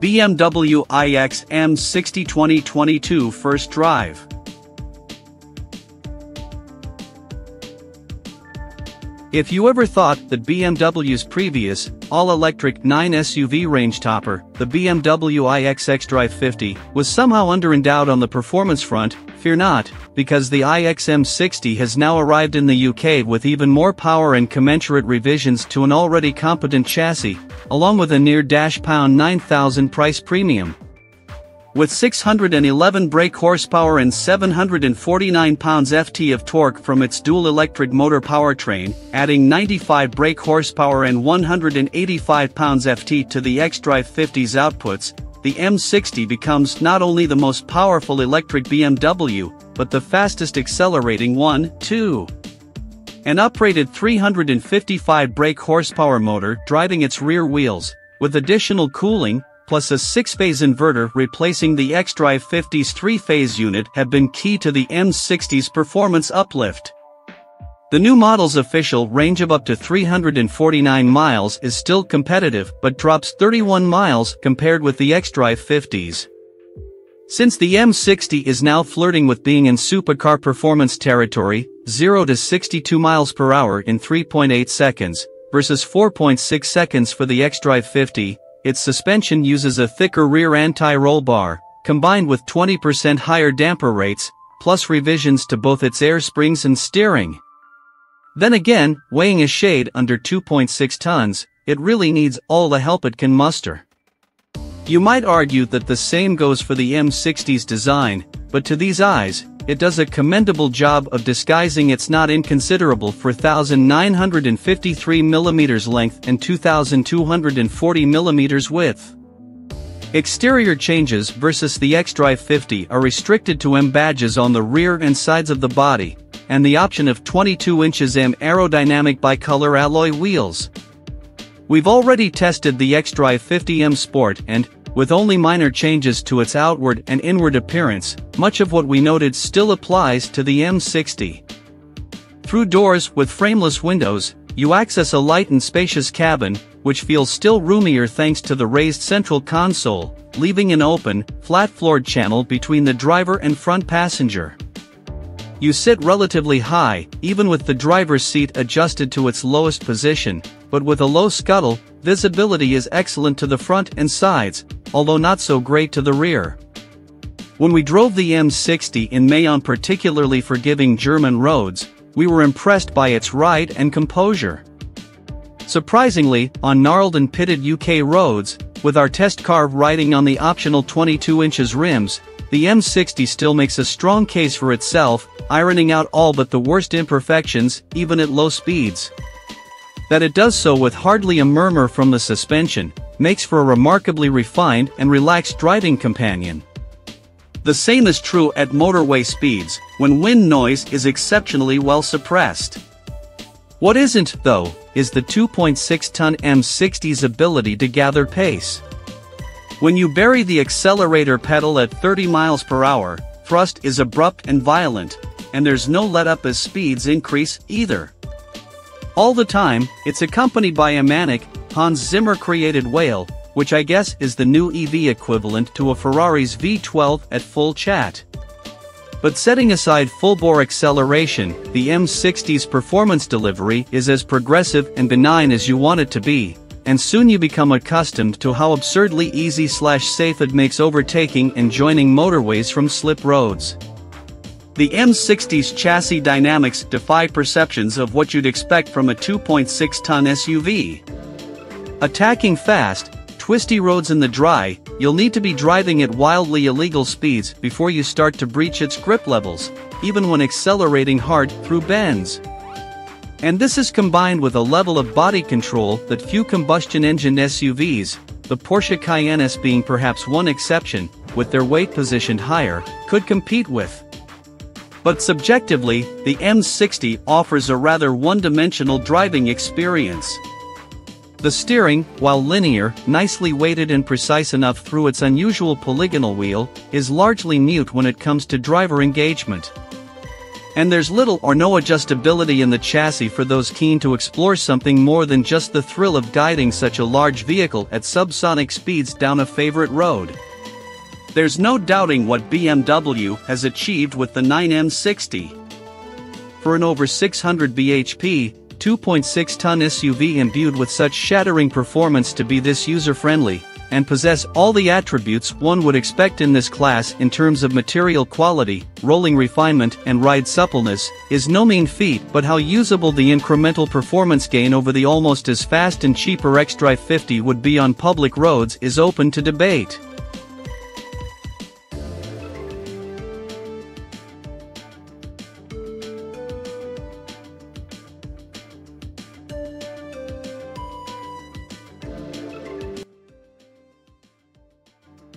BMW iX M60 2022 first drive. If you ever thought that BMW's previous, all-electric 9 SUV range topper, the BMW iX xDrive50, was somehow under-endowed on the performance front, fear not, because the iX M60 has now arrived in the UK with even more power and commensurate revisions to an already competent chassis, along with a near-£9,000 price premium. With 611 brake horsepower and 749 pounds-ft of torque from its dual electric motor powertrain, adding 95 brake horsepower and 185 pounds-ft to the xDrive50's outputs, the M60 becomes not only the most powerful electric BMW, but the fastest accelerating one, too. An uprated 355 brake horsepower motor driving its rear wheels, with additional cooling, plus a 6-phase inverter replacing the xDrive50's 3-phase unit have been key to the M60's performance uplift. The new model's official range of up to 349 miles is still competitive but drops 31 miles compared with the xDrive50's. Since the M60 is now flirting with being in supercar performance territory, 0 to 62 miles per hour in 3.8 seconds, versus 4.6 seconds for the xDrive50, its suspension uses a thicker rear anti-roll bar, combined with 20% higher damper rates, plus revisions to both its air springs and steering. Then again, weighing a shade under 2.6 tons, it really needs all the help it can muster. You might argue that the same goes for the M60's design, but to these eyes, it does a commendable job of disguising its not inconsiderable 4,953mm length and 2,240mm width. Exterior changes versus the xDrive50 are restricted to M badges on the rear and sides of the body, and the option of 22 inches M aerodynamic bicolor alloy wheels. We've already tested the xDrive50 M Sport and, with only minor changes to its outward and inward appearance, much of what we noted still applies to the M60. Through doors with frameless windows, you access a light and spacious cabin, which feels still roomier thanks to the raised central console, leaving an open, flat-floored channel between the driver and front passenger. You sit relatively high, even with the driver's seat adjusted to its lowest position, but with a low scuttle, visibility is excellent to the front and sides, although not so great to the rear. When we drove the M60 in May on particularly forgiving German roads, we were impressed by its ride and composure. Surprisingly, on gnarled and pitted UK roads, with our test car riding on the optional 22 inches rims, the M60 still makes a strong case for itself, ironing out all but the worst imperfections, even at low speeds. That it does so with hardly a murmur from the suspension, makes for a remarkably refined and relaxed driving companion. The same is true at motorway speeds, when wind noise is exceptionally well suppressed. What isn't, though, is the 2.6-ton M60's ability to gather pace. When you bury the accelerator pedal at 30 miles per hour, thrust is abrupt and violent, and there's no let-up as speeds increase, either. All the time, it's accompanied by a manic, Hans Zimmer-created wail, which I guess is the new EV equivalent to a Ferrari's V12 at full chat. But setting aside full-bore acceleration, the M60's performance delivery is as progressive and benign as you want it to be, and soon you become accustomed to how absurdly easy/safe it makes overtaking and joining motorways from slip roads. The M60's chassis dynamics defy perceptions of what you'd expect from a 2.6-ton SUV. Attacking fast, twisty roads in the dry, you'll need to be driving at wildly illegal speeds before you start to breach its grip levels, even when accelerating hard through bends. And this is combined with a level of body control that few combustion engine SUVs, the Porsche Cayennes being perhaps one exception, with their weight positioned higher, could compete with. But subjectively, the M60 offers a rather one-dimensional driving experience. The steering, while linear, nicely weighted and precise enough through its unusual polygonal wheel, is largely mute when it comes to driver engagement. And there's little or no adjustability in the chassis for those keen to explore something more than just the thrill of guiding such a large vehicle at subsonic speeds down a favorite road. There's no doubting what BMW has achieved with the iX M60. For an over 600 bhp, 2.6-ton SUV imbued with such shattering performance to be this user-friendly, and possess all the attributes one would expect in this class in terms of material quality, rolling refinement and ride suppleness, is no mean feat, but how usable the incremental performance gain over the almost as fast and cheaper xDrive50 would be on public roads is open to debate.